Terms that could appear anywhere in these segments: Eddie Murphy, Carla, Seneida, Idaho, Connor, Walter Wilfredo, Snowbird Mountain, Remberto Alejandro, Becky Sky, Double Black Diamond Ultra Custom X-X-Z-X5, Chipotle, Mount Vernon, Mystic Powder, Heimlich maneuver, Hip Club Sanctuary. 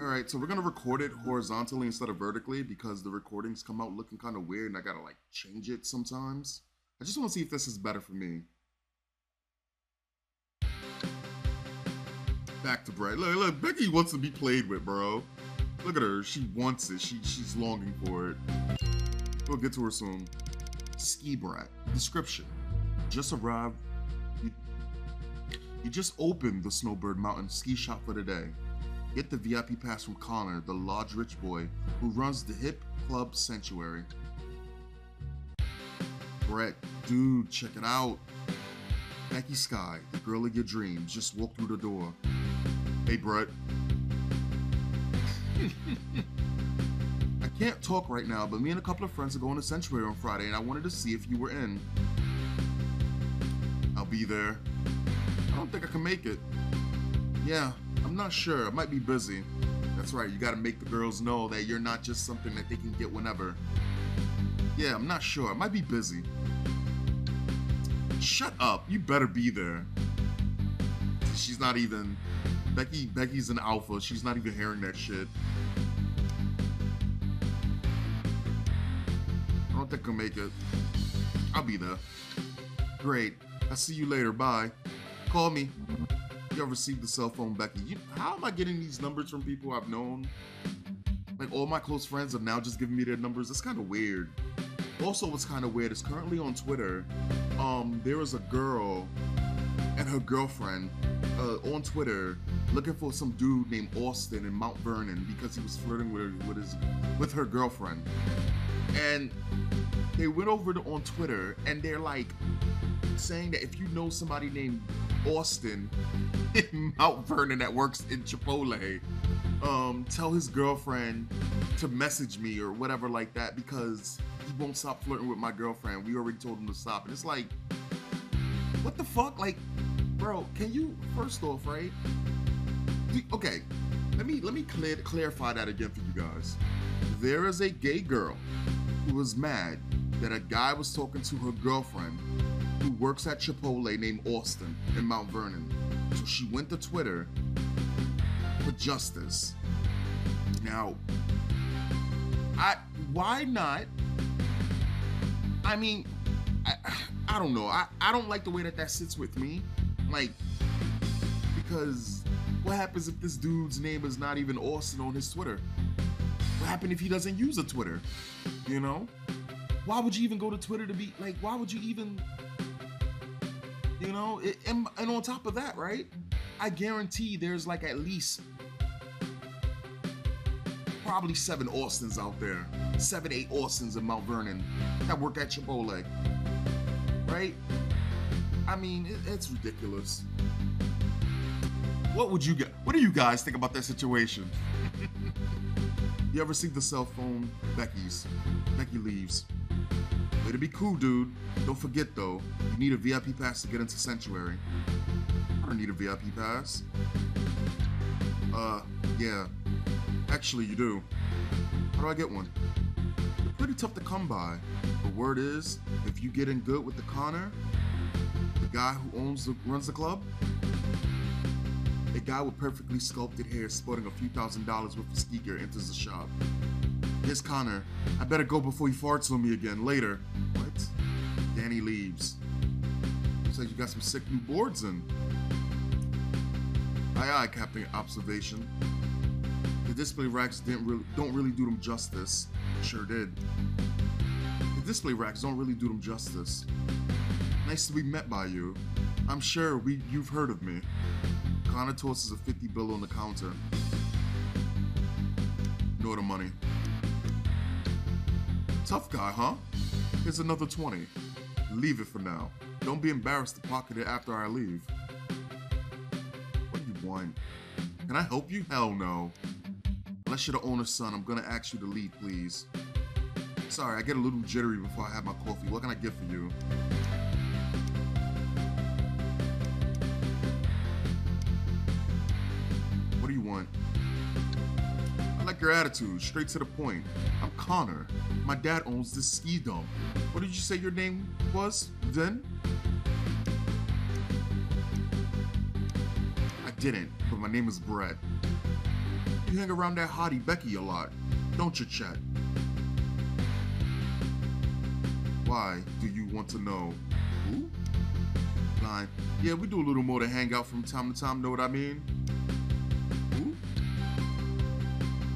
Alright, so we're going to record it horizontally instead of vertically because the recordings come out looking kind of weird and I got to like change it sometimes. I just want to see if this is better for me. Back to bright. Look, Becky wants to be played with, bro. Look at her. She wants it. She's longing for it. We'll get to her soon. Ski brat. Description. Just arrived. You just opened the Snowbird Mountain ski shop for today. Get the VIP pass from Connor, the lodge rich boy who runs the Hip Club Sanctuary. Brett, dude, check it out. Becky Sky, the girl of your dreams, just walked through the door. Hey, Brett. I can't talk right now, but me and a couple of friends are going to Sanctuary on Friday, and I wanted to see if you were in. I'll be there. I don't think I can make it. Yeah. I'm not sure, I might be busy. That's right, you gotta make the girls know that you're not just something that they can get whenever. Yeah, I'm not sure, I might be busy. Shut up, you better be there. She's not even, Becky's an alpha, she's not even hearing that shit. I don't think I'll make it. I'll be there. Great, I'll see you later, bye. Call me. I've received the cell phone, Becky. How am I getting these numbers from people I've known? Like, all my close friends have now just given me their numbers. That's kind of weird. Also, what's kind of weird is currently on Twitter, there is a girl and her girlfriend on Twitter looking for some dude named Austin in Mount Vernon because he was flirting with her girlfriend. And they went over to on Twitter and they're like saying that if you know somebody named Austin in Mount Vernon that works in Chipotle, tell his girlfriend to message me or whatever like that because he won't stop flirting with my girlfriend. We already told him to stop. And it's like, what the fuck? Like, bro, can you, first off, right? Okay, let me clarify that again for you guys. There is a gay girl who was mad that a guy was talking to her girlfriend who works at Chipotle named Austin in Mount Vernon. So she went to Twitter for justice. Now, why not? I mean, I don't know. I don't like the way that sits with me. Like, because what happens if this dude's name is not even Austin on his Twitter? What happens if he doesn't use a Twitter? You know? Why would you even go to Twitter to be, like, why would you even... You know, and on top of that, right? I guarantee there's like at least probably 7 Austins out there. 7, 8 Austins in Mount Vernon that work at Chipotle, right? I mean, it's ridiculous. What do you guys think about that situation? You ever received the cell phone? Becky leaves. Way to be cool, dude. Don't forget, though, you need a VIP pass to get into Sanctuary. I don't need a VIP pass. Yeah. Actually, you do. How do I get one? They're pretty tough to come by. The word is, if you get in good with the Connor, the guy who runs the club, a guy with perfectly sculpted hair sporting a few $1000s worth of ski gear enters the shop. Here's Connor. I better go before he farts on me again later. What? Danny leaves. Looks like you got some sick new boards in. Aye, aye, Captain Observation. The display racks don't really do them justice. Sure did. The display racks don't really do them justice. Nice to be met by you. I'm sure you've heard of me. Connor tosses a 50 bill on the counter. Ignore the money. Tough guy, huh? Here's another 20. Leave it for now. Don't be embarrassed to pocket it after I leave. What do you want? Can I help you? Hell no. Unless you're the owner's son, I'm gonna ask you to leave, please. Sorry, I get a little jittery before I have my coffee. What can I get for you? What do you want? I like your attitude, straight to the point. I'm Connor. My dad owns this ski dump. What did you say your name was then? I didn't, but my name is Brett. You hang around that hottie Becky a lot, don't you, chat? Why do you want to know who? Line. Yeah, we do a little more to hang out from time to time, know what I mean? Who?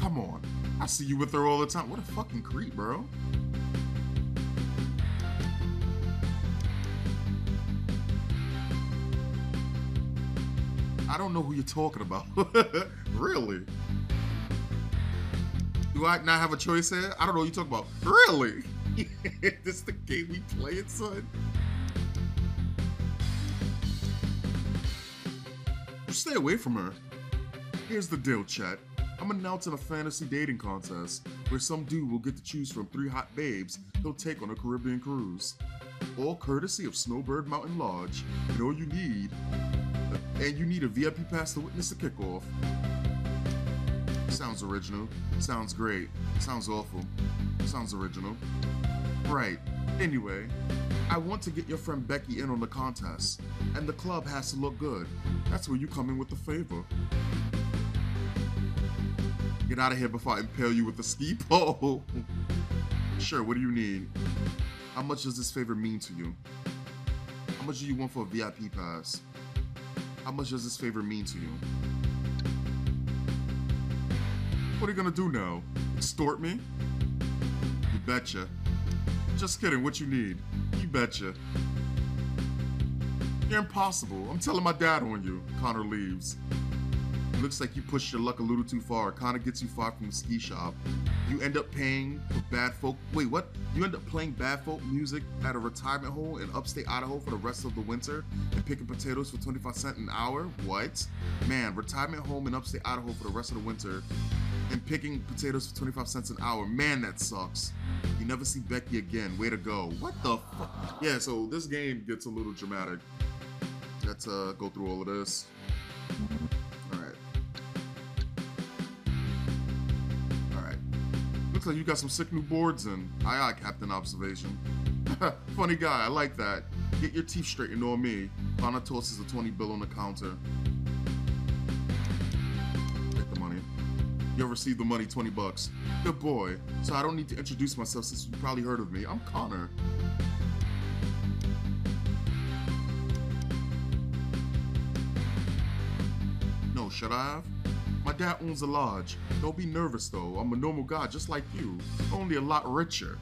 Come on. I see you with her all the time. What a fucking creep, bro. I don't know who you're talking about. Really? Do I not have a choice here? I don't know who you're talking about. Really? This the game we playing, son? You stay away from her. Here's the deal, chat. I'm announcing a fantasy dating contest where some dude will get to choose from 3 hot babes he'll take on a Caribbean cruise. All courtesy of Snowbird Mountain Lodge, and all you need... And you need a VIP pass to witness the kickoff. Sounds original. Sounds great. Sounds awful. Sounds original. Right. Anyway, I want to get your friend Becky in on the contest, and the club has to look good. That's where you come in with the favor. Get out of here before I impale you with a ski pole. Sure, what do you need? How much does this favor mean to you? How much do you want for a VIP pass? How much does this favor mean to you? What are you gonna do now? Extort me? You betcha. Just kidding, what you need? You betcha. You're impossible. I'm telling my dad on you. Connor leaves. Looks like you pushed your luck a little too far. Connor gets you far from the ski shop. You end up paying for bad folk. Wait, what? You end up playing bad folk music at a retirement home in upstate Idaho for the rest of the winter and picking potatoes for 25 cents an hour? What? Man, retirement home in upstate Idaho for the rest of the winter and picking potatoes for 25 cents an hour. Man, that sucks. You never see Becky again. Way to go. What the fuck? Yeah, so this game gets a little dramatic. Let's go through all of this. Looks like you got some sick new boards in. Aye, aye, Captain Observation. Funny guy, I like that. Get your teeth straightened on me. Fauna tosses a 20 bill on the counter. Take the money. You'll receive the money, 20 bucks. Good boy. So I don't need to introduce myself since you've probably heard of me. I'm Connor. No, should I have? My dad owns a lodge. Don't be nervous though, I'm a normal guy just like you, only a lot richer.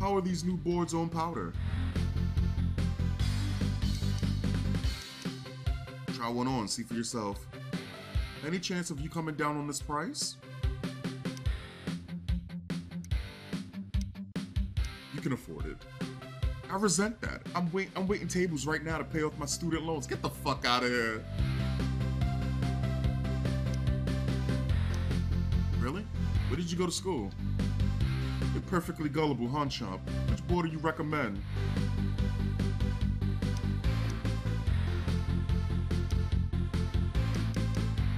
How are these new boards on powder? Try one on, see for yourself. Any chance of you coming down on this price? You can afford it. I resent that. I'm waiting tables right now to pay off my student loans. Get the fuck out of here. Where did you go to school? You're perfectly gullible, huh, chump? Which board do you recommend?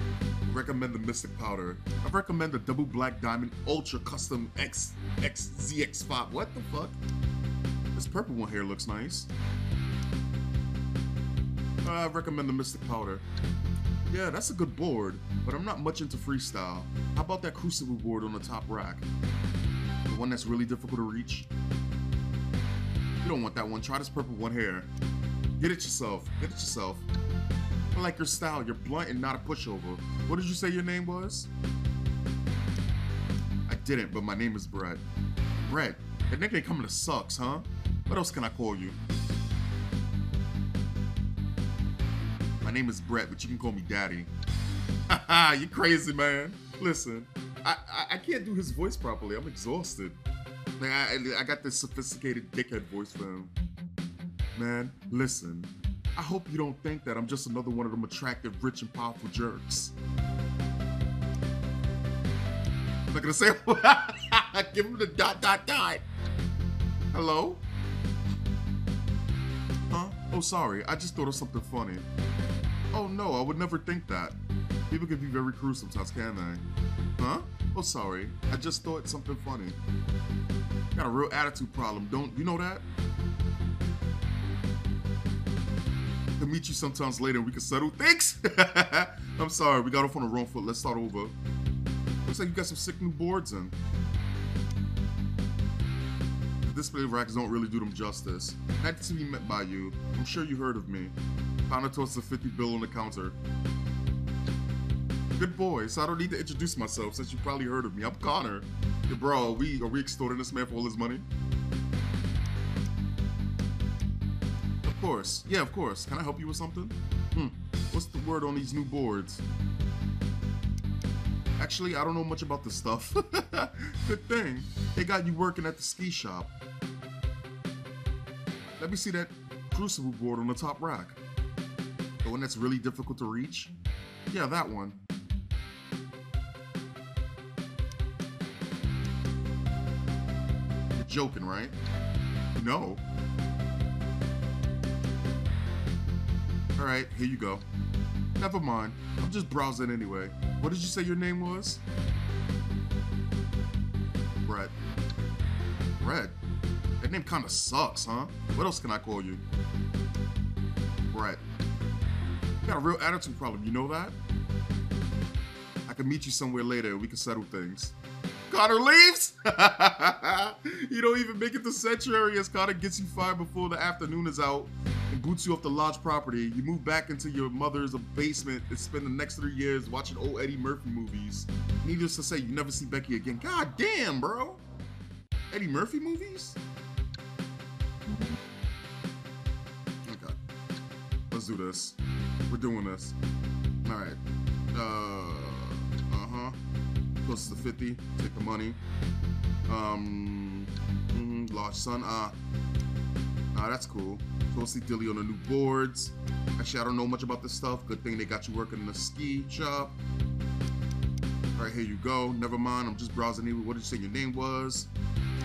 I recommend the Mystic Powder. I recommend the Double Black Diamond Ultra Custom X-X-Z-X5. What the fuck? This purple one here looks nice. I recommend the Mystic Powder. Yeah, that's a good board, but I'm not much into freestyle. How about that crucible board on the top rack? The one that's really difficult to reach? You don't want that one. Try this purple one here. Get it yourself. Get it yourself. I like your style. You're blunt and not a pushover. What did you say your name was? I didn't, but my name is Brett. Brett, that nigga ain't coming to sucks, huh? What else can I call you? My name is Brett, but you can call me Daddy. Haha, you crazy, man. Listen, I can't do his voice properly. I'm exhausted. Like, I got this sophisticated dickhead voice for him. Man, listen, I hope you don't think that I'm just another one of them attractive, rich, and powerful jerks. I'm not gonna say what? Give him the ... Hello? Huh? Oh, sorry. I just thought of something funny. Oh no, I would never think that. People can be very cruel sometimes, can't they? Huh? Oh, sorry. I just thought something funny. Got a real attitude problem, don't you know that? I'll meet you sometimes later and we can settle things. I'm sorry, we got off on the wrong foot. Let's start over. Looks like you got some sick new boards in. The display racks don't really do them justice. Happy to be met by you. I'm sure you heard of me. Found a toast of 50 bill on the counter. Good boy, so I don't need to introduce myself since you probably heard of me. I'm Connor. Yo, bro, are we extorting this man for all his money? Of course. Yeah, of course. Can I help you with something? What's the word on these new boards? Actually, I don't know much about this stuff. Good thing. They got you working at the ski shop. Let me see that crucible board on the top rack. The one that's really difficult to reach? Yeah, that one. You're joking, right? No. Alright, here you go. Never mind. I'm just browsing anyway. What did you say your name was? Brett. Brett? That name kinda sucks, huh? What else can I call you? Brett. You got a real attitude problem, you know that? I can meet you somewhere later, we can settle things. Connor leaves? You don't even make it to Sanctuary as Connor gets you fired before the afternoon is out and boots you off the lodge property. You move back into your mother's basement and spend the next 3 years watching old Eddie Murphy movies. Needless to say, you never see Becky again. God damn, bro. Eddie Murphy movies? Okay. Let's do this. We're doing this. Alright. Close to 50. Take the money. Large sun. That's cool. Closely dilly on the new boards. Actually, I don't know much about this stuff. Good thing they got you working in the ski shop. Alright, here you go. Never mind. I'm just browsing anyway. What did you say your name was?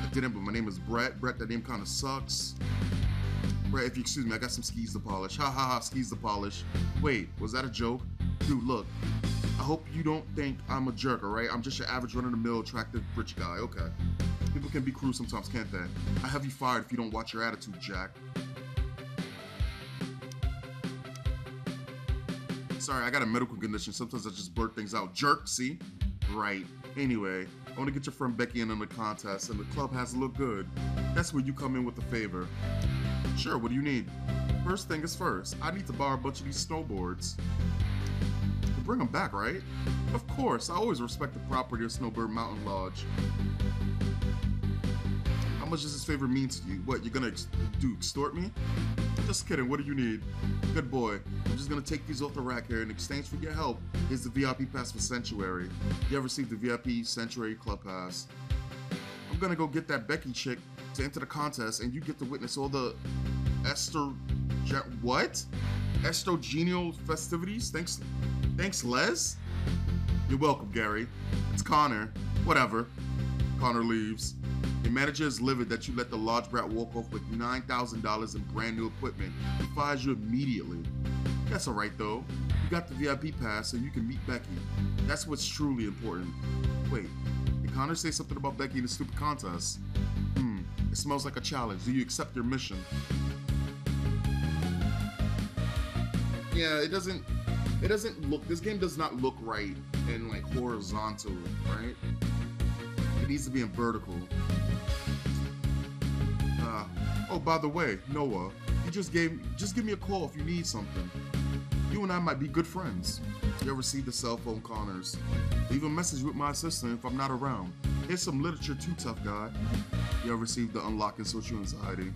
I didn't, but my name is Brett. Brett, that name kind of sucks. Brett, if you excuse me, I got some skis to polish. Ha ha ha, skis to polish. Wait, was that a joke? Dude, look. I hope you don't think I'm a jerk, alright? I'm just your average run-of-the-mill, attractive, rich guy, okay. People can be cruel sometimes, can't they? I have you fired if you don't watch your attitude, Jack. Sorry, I got a medical condition. Sometimes I just blurt things out. Jerk, see? Right. Anyway, I want to get your friend Becky in on the contest, and the club has to look good. That's where you come in with a favor. Sure, what do you need? First thing is first. I need to borrow a bunch of these snowboards. Bring them back, right? Of course, I always respect the property of Snowbird Mountain Lodge. How much does this favor mean to you? What, you're gonna extort me? Just kidding, what do you need? Good boy, I'm just gonna take these off the rack here in exchange for your help. Here's the VIP pass for Sanctuary. You ever received the VIP Sanctuary Club Pass? I'm gonna go get that Becky chick to enter the contest and you get to witness all the estrogenial festivities? Thanks, Les. You're welcome, Gary. It's Connor. Whatever. Connor leaves. Your manager is livid that you let the lodge brat walk off with $9,000 in brand new equipment. He fires you immediately. That's alright though. You got the VIP pass so you can meet Becky. That's what's truly important. Wait, did Connor say something about Becky in a stupid contest? It smells like a challenge. Do you accept your mission? Yeah, it doesn't look, this game does not look right in like horizontal, right? It needs to be in vertical. Oh, by the way, Noah, you just give me a call if you need something. You and I might be good friends. You ever see the cell phone, Connors? Leave a message with my assistant if I'm not around. Here's some literature too, tough guy. You ever received the unlocking social anxiety?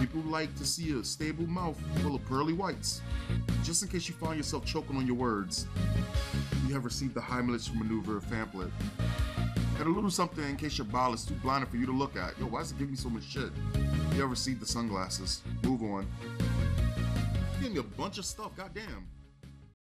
People like to see a stable mouth full of pearly whites. Just in case you find yourself choking on your words, you have received the Heimlich maneuver pamphlet. And a little something in case your bile is too blinded for you to look at. Yo, why does it give me so much shit? You have received the sunglasses. Move on. Give me a bunch of stuff, goddamn.